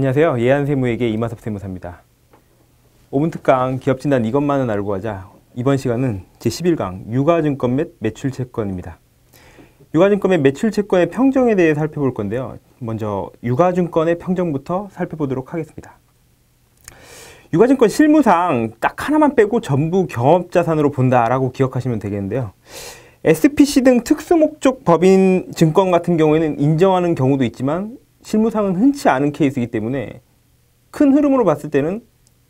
안녕하세요. 예한세무에게 이마섭 세무사입니다. 5분 특강 기업진단 이것만은 알고 하자. 이번 시간은 제11강 유가증권 및 매출채권입니다. 유가증권 및 매출채권의 평정에 대해 살펴볼 건데요. 먼저 유가증권의 평정부터 살펴보도록 하겠습니다. 유가증권 실무상 딱 하나만 빼고 전부 경업자산으로 본다라고 기억하시면 되겠는데요. SPC 등 특수목적 법인 증권 같은 경우에는 인정하는 경우도 있지만 실무상은 흔치 않은 케이스이기 때문에 큰 흐름으로 봤을 때는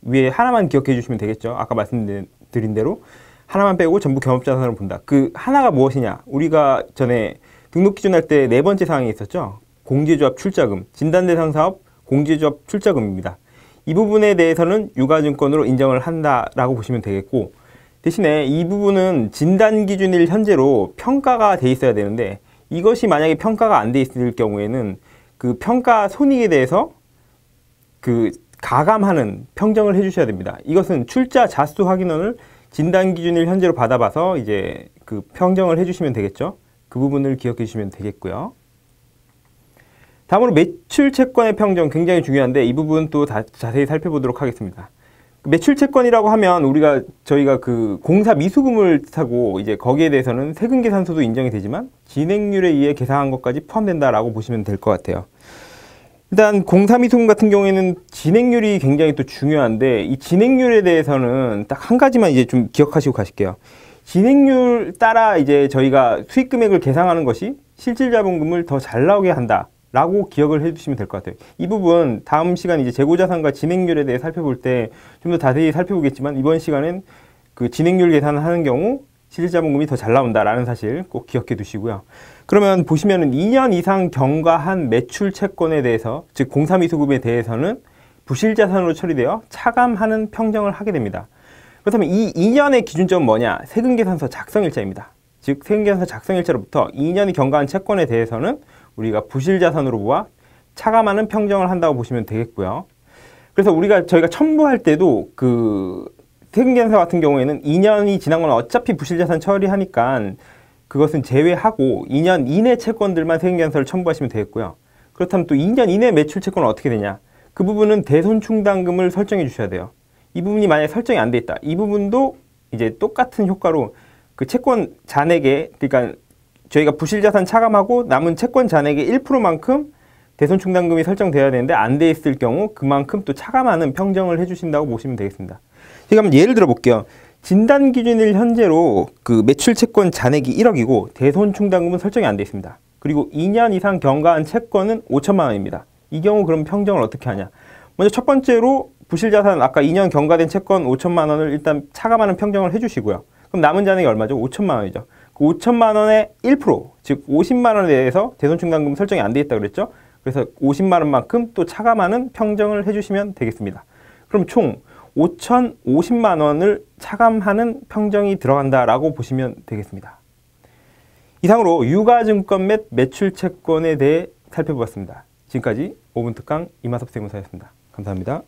위에 하나만 기억해 주시면 되겠죠. 아까 말씀드린 대로 하나만 빼고 전부 경업자산으로 본다. 그 하나가 무엇이냐? 우리가 전에 등록기준할 때 네 번째 사항이 있었죠. 공제조합 출자금, 진단대상사업 공제조합 출자금입니다. 이 부분에 대해서는 유가증권으로 인정을 한다라고 보시면 되겠고, 대신에 이 부분은 진단기준일 현재로 평가가 돼 있어야 되는데, 이것이 만약에 평가가 안 돼 있을 경우에는 그 평가 손익에 대해서 그 가감하는 평정을 해주셔야 됩니다. 이것은 출자 자수 확인원을 진단기준일 현재로 받아봐서 이제 그 평정을 해주시면 되겠죠. 그 부분을 기억해 주시면 되겠고요. 다음으로 매출채권의 평정 굉장히 중요한데 이 부분 또 자세히 살펴보도록 하겠습니다. 매출채권이라고 하면 저희가 그 공사 미수금을 사고 이제 거기에 대해서는 세금계산서도 인정이 되지만 진행률에 의해 계산한 것까지 포함된다라고 보시면 될 것 같아요. 일단 공사 미수금 같은 경우에는 진행률이 굉장히 또 중요한데 이 진행률에 대해서는 딱 한 가지만 이제 좀 기억하시고 가실게요. 진행률 따라 이제 저희가 수익금액을 계산하는 것이 실질자본금을 더 잘 나오게 한다. 라고 기억을 해주시면 될 것 같아요. 이 부분 다음 시간 이제 재고자산과 진행률에 대해 살펴볼 때 좀 더 자세히 살펴보겠지만 이번 시간엔 그 진행률 계산을 하는 경우 실질자본금이 더 잘 나온다라는 사실 꼭 기억해 두시고요. 그러면 보시면은 2년 이상 경과한 매출채권에 대해서, 즉 공사미수금에 대해서는 부실자산으로 처리되어 차감하는 평정을 하게 됩니다. 그렇다면 이 2년의 기준점은 뭐냐? 세금계산서 작성일자입니다. 즉 세금계산서 작성일자로부터 2년이 경과한 채권에 대해서는 우리가 부실자산으로 보아 차감하는 평정을 한다고 보시면 되겠고요. 그래서 저희가 첨부할 때도 그 세금계산서 같은 경우에는 2년이 지난 건 어차피 부실자산 처리하니까 그것은 제외하고 2년 이내 채권들만 세금계산서를 첨부하시면 되겠고요. 그렇다면 또 2년 이내 매출채권은 어떻게 되냐? 그 부분은 대손충당금을 설정해 주셔야 돼요. 이 부분이 만약에 설정이 안 돼 있다. 이 부분도 이제 똑같은 효과로 그 채권 잔액에, 그러니까 저희가 부실자산 차감하고 남은 채권 잔액의 1%만큼 대손충당금이 설정되어야 되는데 안 돼 있을 경우 그만큼 또 차감하는 평정을 해주신다고 보시면 되겠습니다. 지금 한번 예를 들어 볼게요. 진단기준일 현재로 그 매출채권 잔액이 1억이고 대손충당금은 설정이 안 돼 있습니다. 그리고 2년 이상 경과한 채권은 5천만 원입니다. 이 경우 그럼 평정을 어떻게 하냐? 먼저 첫 번째로 부실자산 아까 2년 경과된 채권 5천만 원을 일단 차감하는 평정을 해주시고요. 그럼 남은 잔액이 얼마죠? 5천만 원이죠. 5천만 원의 1%, 즉 50만 원에 대해서 대손충당금 설정이 안 돼 있다고 그랬죠? 그래서 50만 원만큼 또 차감하는 평정을 해주시면 되겠습니다. 그럼 총 5,050만 원을 차감하는 평정이 들어간다라고 보시면 되겠습니다. 이상으로 유가증권 및 매출채권에 대해 살펴보았습니다. 지금까지 5분 특강 이마섭 세무사였습니다. 감사합니다.